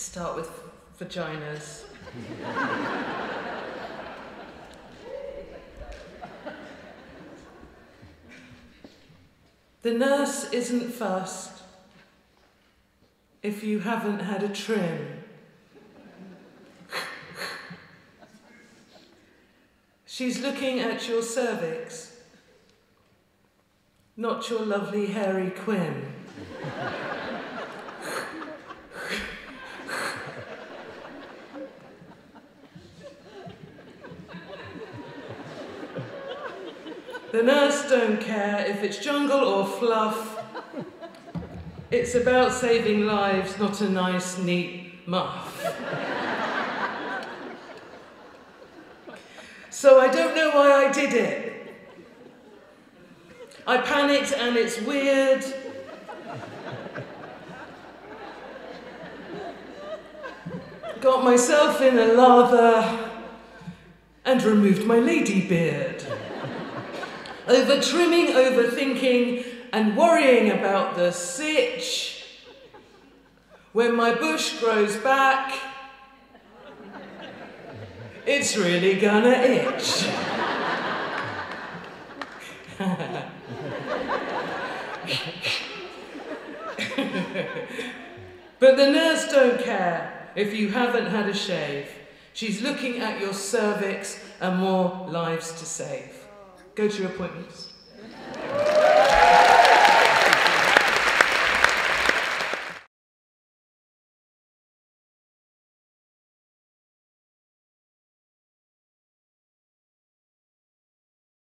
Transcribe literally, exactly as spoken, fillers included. Let's start with vaginas. The nurse isn't fussed if you haven't had a trim. She's looking at your cervix, not your lovely hairy quim. The nurse don't care if it's jungle or fluff. It's about saving lives, not a nice, neat muff. So I don't know why I did it. I panicked and it's weird. Got myself in a lather and removed my lady beard. Over trimming, overthinking and worrying about the sitch. When my bush grows back, it's really gonna itch. But the nurse don't care if you haven't had a shave. She's looking at your cervix and more lives to save. Go to your appointments.